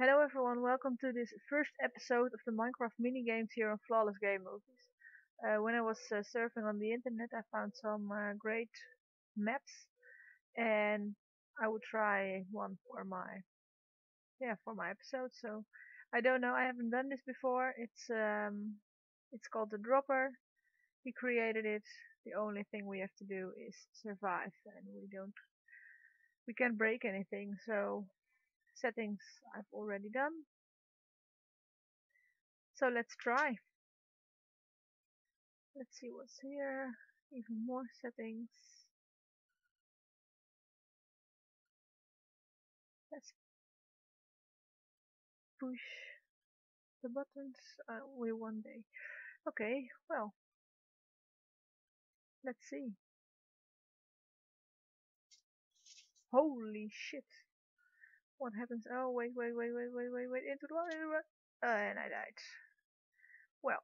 Hello everyone, welcome to this first episode of the Minecraft minigames here on Flawless Game Movies. When I was surfing on the internet, I found some great maps, and I will try one for my my episode. So I don't know, I haven't done this before. It's called The Dropper. He created it. The only thing we have to do is survive, and we can't break anything. So settings I've already done. So let's try. Let's see what's here. Even more settings. Let's push the buttons. We one day. Okay, well, let's see. Holy shit. What happens? Oh, wait, into the water, and I died. Well,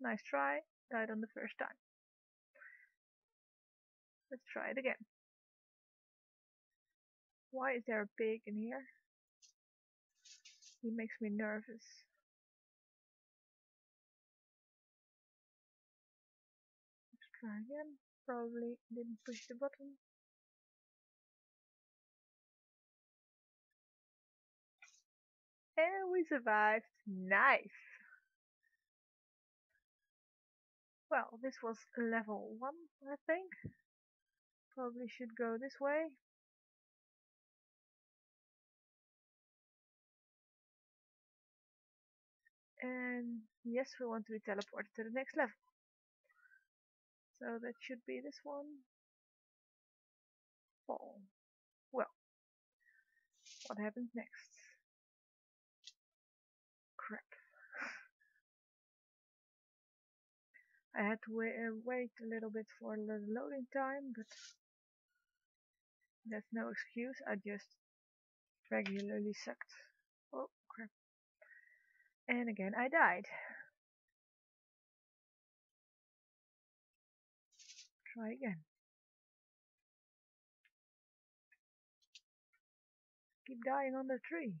nice try, died on the first time. Let's try it again. Why is there a pig in here? He makes me nervous. Let's try again. Probably didn't push the button. And we survived. Nice! Well, this was level 1, I think. Probably should go this way. And yes, we want to be teleported to the next level. So that should be this one. Fall. Well, what happens next? I had to wait a little bit for the loading time, but that's no excuse. I just regularly sucked. Oh crap! And again, I died. Try again. Keep dying on the tree.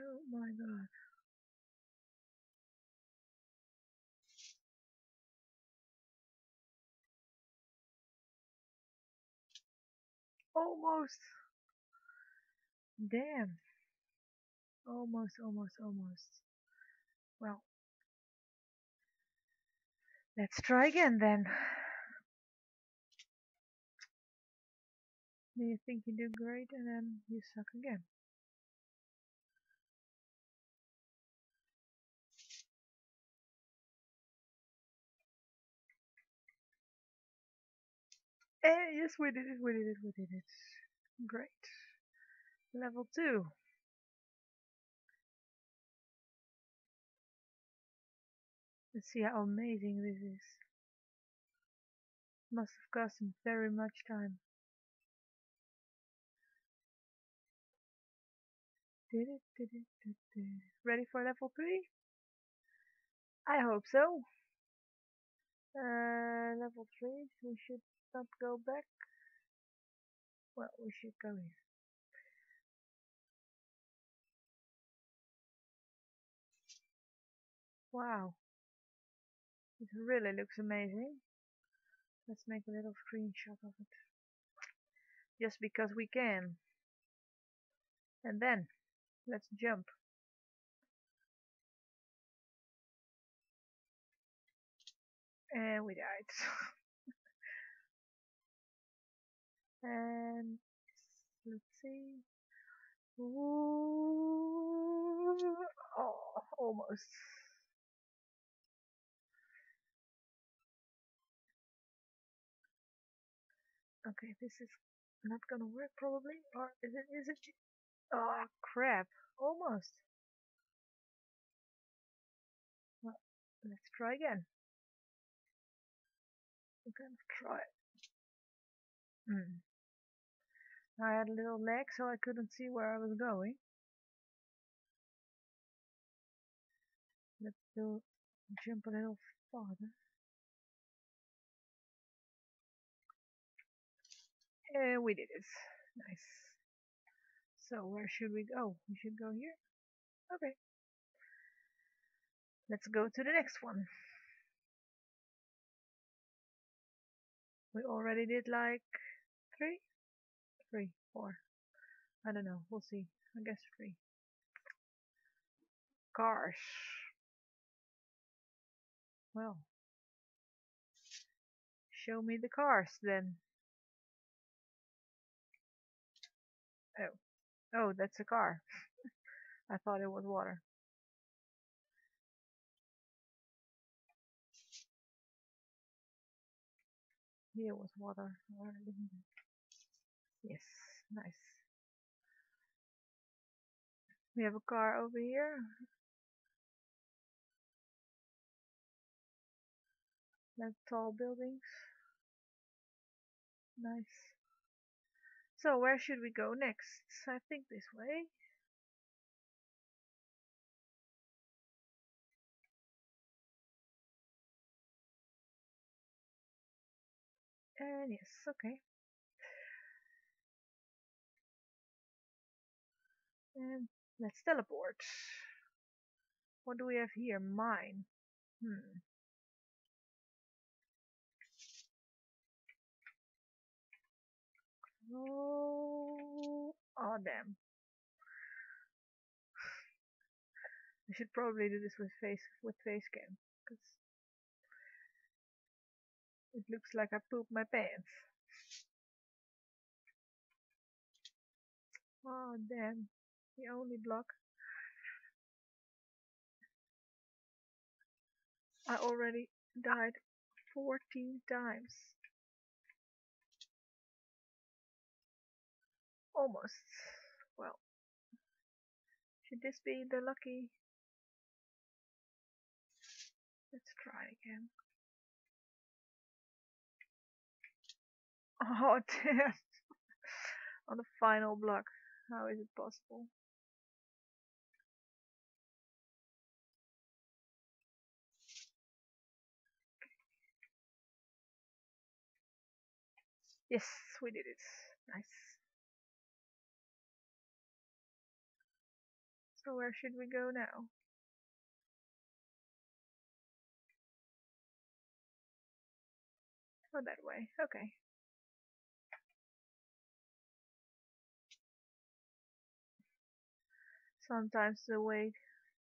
Oh my god. Almost. Damn. Almost. Well. Let's try again then. You think you do great and then you suck again. Yes, we did it. Great. Level 2. Let's see how amazing this is. Must have cost him very much time. Did it. Ready for level 3? I hope so. Level 3, we should not go back. Well, we should go here. Wow, it really looks amazing. Let's make a little screenshot of it, just because we can. And then let's jump. And we died. And let's see. Ooh, oh, almost. Okay, this is not gonna work probably, or is it? Oh crap! Almost. Well, let's try again. We're gonna try it. I had a little lag, so I couldn't see where I was going. Let's do Jump a little farther. And we did it. Nice. So where should we go? We should go here? Okay. Let's go to the next one. We already did like three, four. I don't know. We'll see. I guess three. Gosh. Well. Show me the cars then. Oh, that's a car. I thought it was water. Here was water. Yes, nice. We have a car over here. Like tall buildings. Nice. So where should we go next? I think this way. And yes, okay. And let's teleport. What do we have here? Mine. Oh damn. I should probably do this with face cam, because it looks like I pooped my pants. Oh damn, the only block. I already died 14 times. Almost. Well, should this be the lucky? Let's try again. Oh damn! On the final block. How is it possible? Yes, we did it. Nice. So where should we go now? Oh, that way. Okay. Sometimes the way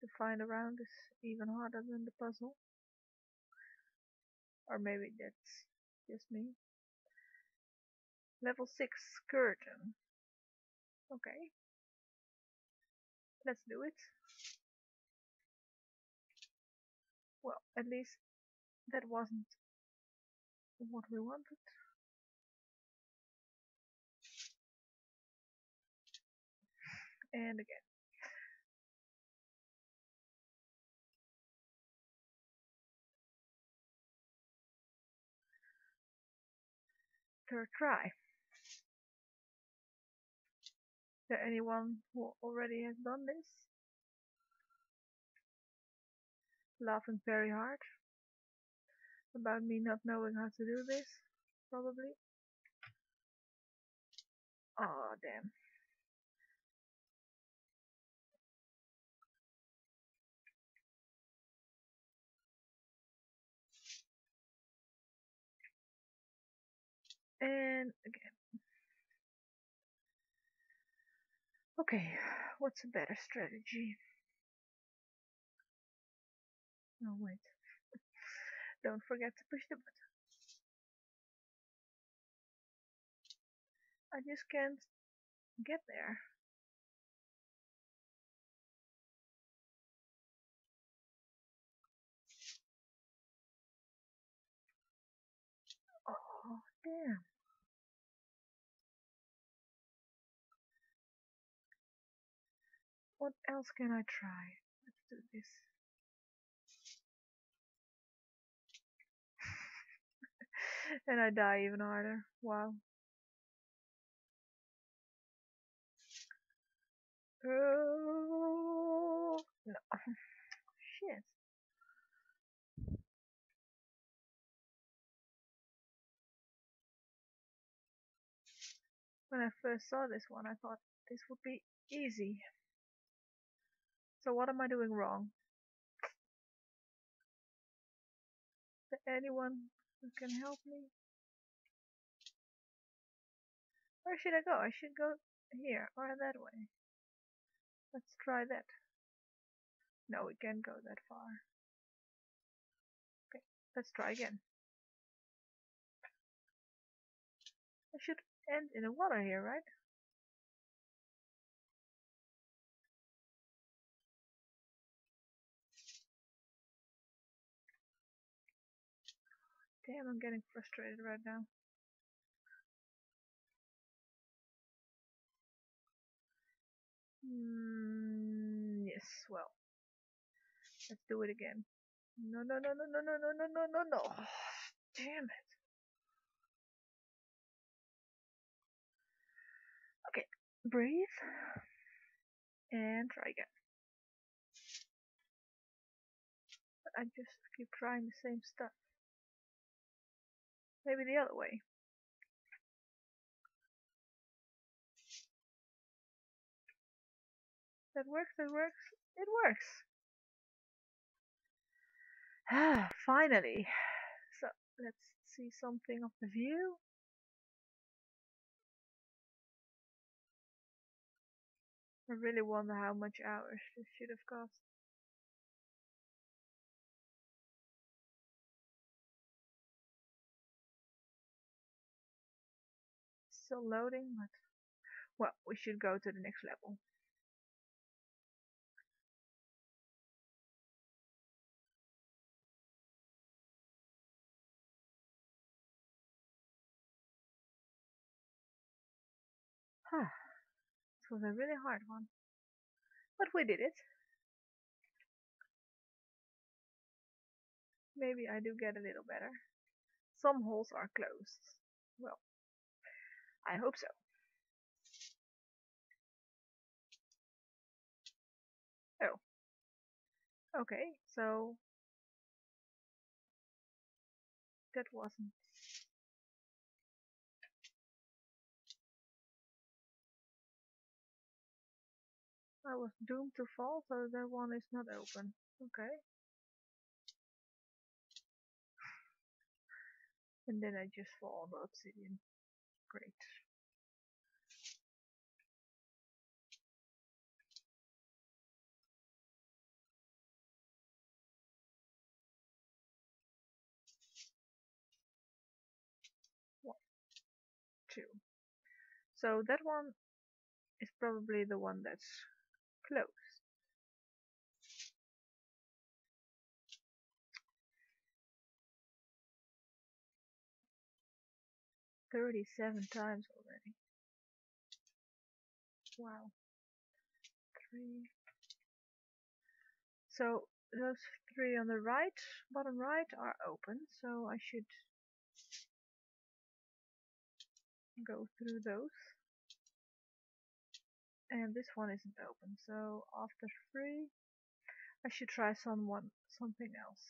to find around is even harder than the puzzle. Or maybe that's just me. Level 6 curtain. Okay. Let's do it. Well, at least that wasn't what we wanted. And again. Third try. Is there anyone who already has done this? Laughing very hard about me not knowing how to do this, probably. Oh damn. And again. Okay, what's a better strategy? No, wait. Don't forget to push the button. I just can't get there. Oh, damn. What else can I try? Let's do this. And I die even harder. Wow. Oh no. Shit. When I first saw this one, I thought this would be easy. So what am I doing wrong? Is there anyone who can help me? Where should I go? I should go here or that way. Let's try that. No, we can't go that far. Okay, let's try again. I should end in the water here, right? Damn, I'm getting frustrated right now. Yes, well. Let's do it again. No. Oh, damn it. Okay, breathe and try again. But I just keep trying the same stuff. Maybe the other way. That works. Ah, finally. So let's see something of the view. I really wonder how much hours this should have cost. Still loading, but well, we should go to the next level. Huh, this was a really hard one, but we did it. Maybe I do get a little better. Some holes are closed. Well, I hope so. Oh, okay, so that wasn't. I was doomed to fall, so that one is not open. Okay. And then I just fall on the obsidian. Great. One, two. So that one is probably the one that's close. Thirty-seven times already. Wow. Three. So those three on the right, bottom right, are open. So I should go through those. And this one isn't open, so after 3, I should try something else.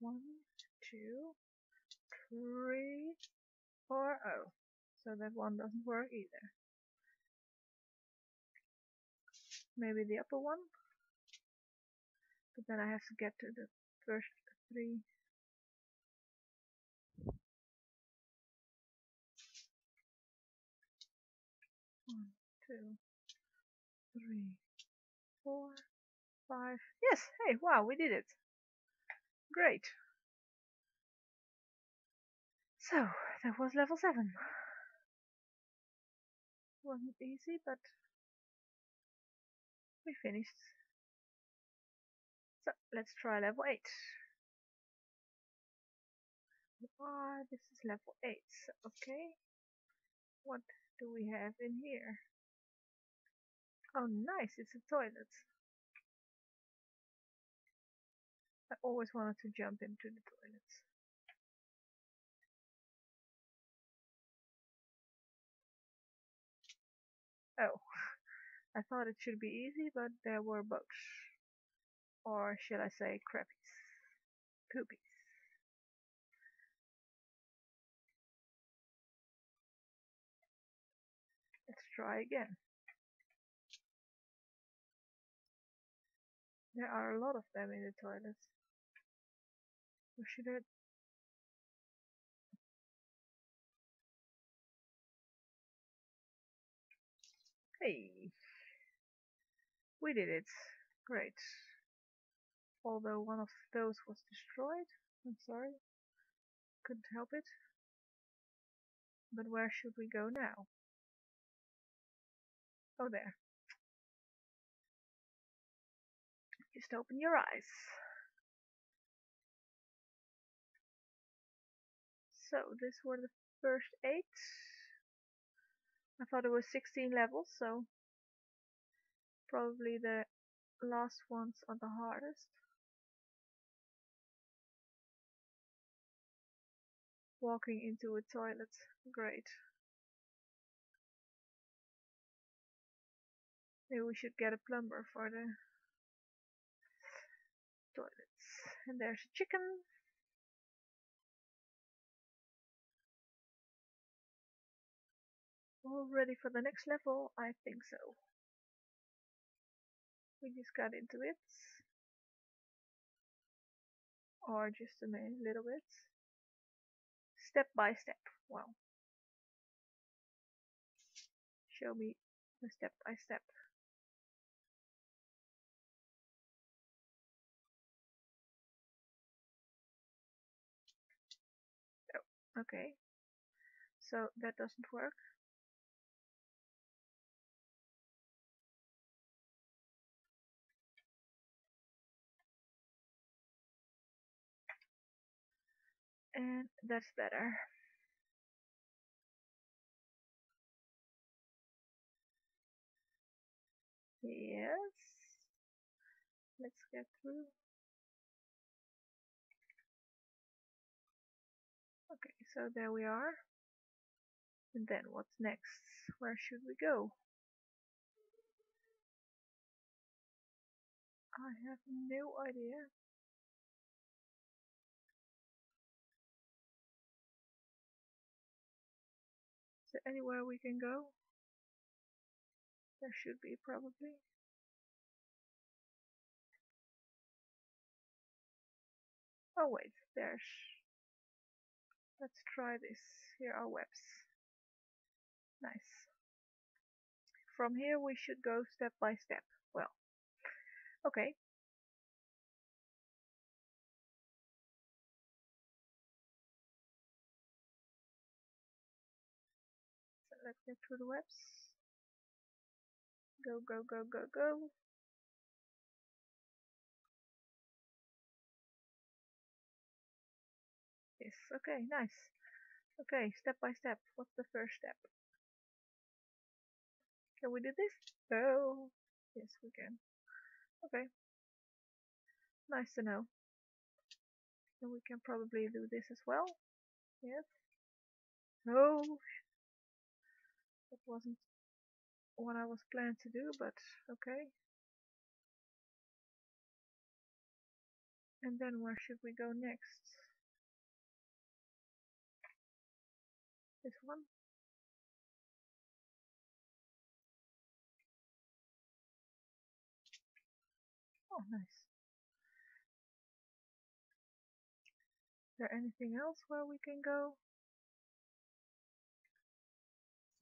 1, 2, 3, 4, oh. So that one doesn't work either. Maybe the upper one? But then I have to get to the first 3. Two, 3, 4, 5. Yes! Hey, wow, we did it! Great! So, that was level 7. Wasn't easy, but we finished. So, let's try level 8. Ah, this is level 8. Okay. What do we have in here? Oh nice, it's a toilet. I always wanted to jump into the toilet. Oh, I thought it should be easy, but there were bugs. Or should I say crappies. Poopies. try again. There are a lot of them in the toilets. Or should I? Hey, we did it. Great. Although one of those was destroyed, I'm sorry, couldn't help it. But where should we go now? Oh, there. Just open your eyes. So, these were the first 8. I thought it was 16 levels, so probably the last ones are the hardest. Walking into a toilet, great. Maybe we should get a plumber for the toilets. And there's a chicken. All ready for the next level? I think so. We just got into it. Or just a little bit. Step by step. Wow. Show me the step by step. Oh, okay. So that doesn't work. And that's better. Yes. Let's get through. Okay, so there we are. And then what's next? Where should we go? I have no idea. Is there anywhere we can go? There should be, probably. Oh wait, there's... Let's try this. Here are webs. Nice. From here we should go step by step. Well, okay. Let's get through the webs. Go, go, go, go, go. Yes, okay, nice. Okay, step by step. What's the first step? Can we do this? Oh, yes, we can. Okay. Nice to know. And we can probably do this as well. Yes. Oh, that wasn't what I was planned to do, but okay. And then where should we go next? This one? Oh, nice. Is there anything else where we can go?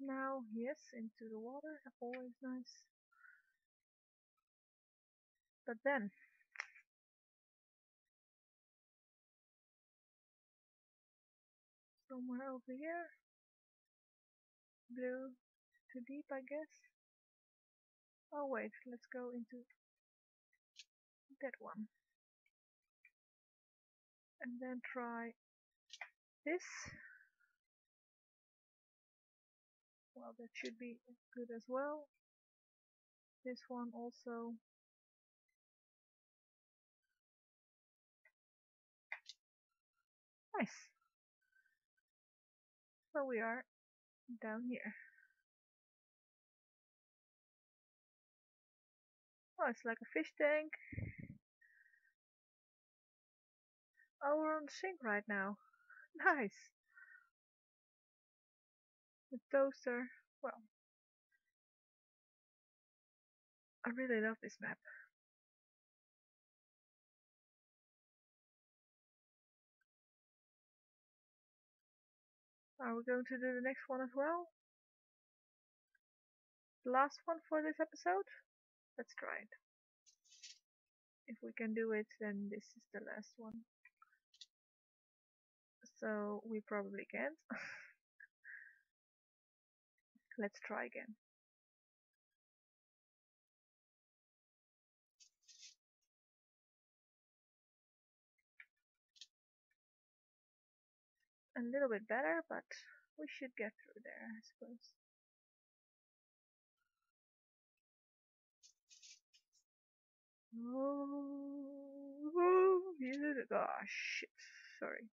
Now, yes, into the water, always nice. But then, somewhere over here, blue, too deep, I guess. Oh wait, let's go into that one. And then try this. Well, that should be good as well. This one also. Nice. So we are down here. Oh, it's like a fish tank. Oh, we're on the sink right now. Nice. The toaster, well, I really love this map. Are we going to do the next one as well? The last one for this episode? Let's try it. If we can do it, then this is the last one. So we probably can't. Let's try again. A little bit better, but we should get through there, I suppose. Oh shit, sorry.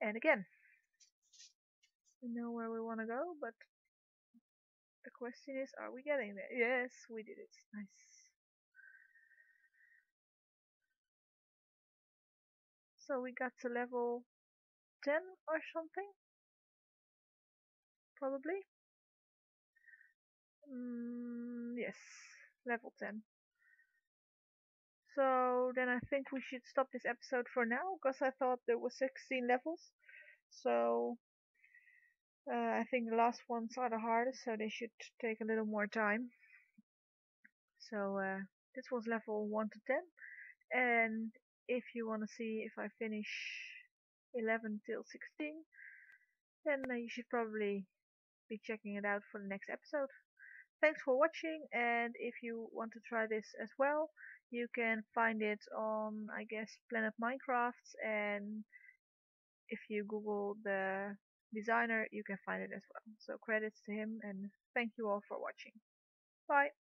And again, we know where we want to go, but the question is, are we getting there? Yes, we did it. Nice. So we got to level 10 or something, probably. Yes, level 10. So then I think we should stop this episode for now, because I thought there were 16 levels. So I think the last ones are the hardest, so they should take a little more time. So this was level 1 to 10. And if you want to see if I finish 11 till 16, then you should probably be checking it out for the next episode. Thanks for watching, and if you want to try this as well, you can find it on, I guess, Planet Minecraft, and if you Google the designer, you can find it as well. So credits to him, and thank you all for watching. Bye!